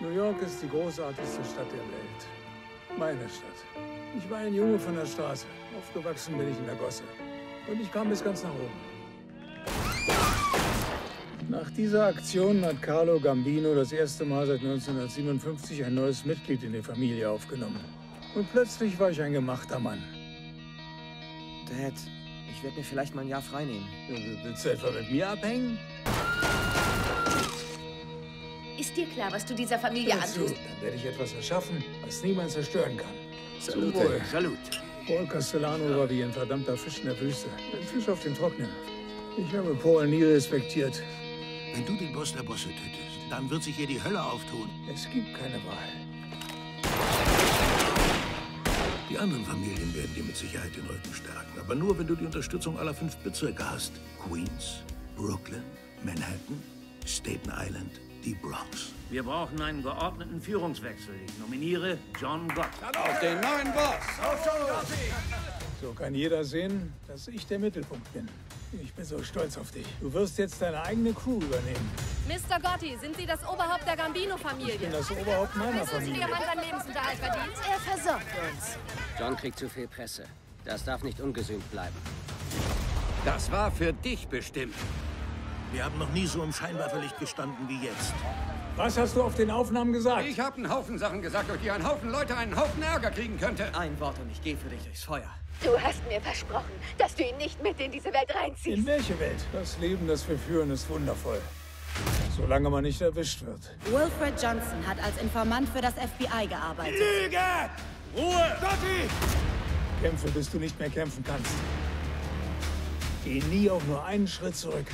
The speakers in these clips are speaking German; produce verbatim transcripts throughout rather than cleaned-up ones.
New York ist die großartigste Stadt der Welt. Meine Stadt. Ich war ein Junge von der Straße. Aufgewachsen bin ich in der Gosse. Und ich kam bis ganz nach oben. Nach dieser Aktion hat Carlo Gambino das erste Mal seit neunzehnhundertsiebenundfünfzig ein neues Mitglied in die Familie aufgenommen. Und plötzlich war ich ein gemachter Mann. Dad, ich werde mir vielleicht mal ein Jahr frei nehmen. Willst du etwa mit mir abhängen? Ist dir klar, was du dieser Familie antust? Dann werde ich etwas erschaffen, was niemand zerstören kann. Salut. Salut. Paul Castellano war wie ein verdammter Fisch in der Wüste. Ein Fisch auf dem Trocknen. Ich habe Paul nie respektiert. Wenn du den Boss der Bosse tötest, dann wird sich hier die Hölle auftun. Es gibt keine Wahl. Die anderen Familien werden dir mit Sicherheit den Rücken stärken. Aber nur, wenn du die Unterstützung aller fünf Bezirke hast. Queens, Brooklyn, Manhattan, Staten Island, die Bronx. Wir brauchen einen geordneten Führungswechsel. Ich nominiere John Gotti. Auf den neuen Boss! Auf John Gotti! So kann jeder sehen, dass ich der Mittelpunkt bin. Ich bin so stolz auf dich. Du wirst jetzt deine eigene Crew übernehmen. Mister Gotti, sind Sie das Oberhaupt der Gambino-Familie? Ich bin das Oberhaupt meiner Familie. Wissen Sie, wie der Mann seinen Lebensunterhalt verdient? Er versorgt uns. John kriegt zu viel Presse. Das darf nicht ungesühnt bleiben. Das war für dich bestimmt. Wir haben noch nie so im Scheinwerferlicht gestanden wie jetzt. Was hast du auf den Aufnahmen gesagt? Ich habe einen Haufen Sachen gesagt, durch die ein Haufen Leute einen Haufen Ärger kriegen könnte. Ein Wort und ich gehe für dich durchs Feuer. Du hast mir versprochen, dass du ihn nicht mit in diese Welt reinziehst. In welche Welt? Das Leben, das wir führen, ist wundervoll. Solange man nicht erwischt wird. Wilfred Johnson hat als Informant für das F B I gearbeitet. Lüge! Ruhe! Gotti! Kämpfe, bis du nicht mehr kämpfen kannst. Geh nie auch nur einen Schritt zurück.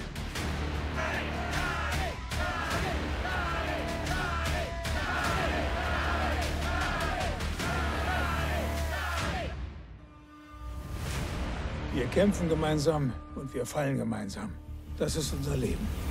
Wir kämpfen gemeinsam und wir fallen gemeinsam. Das ist unser Leben.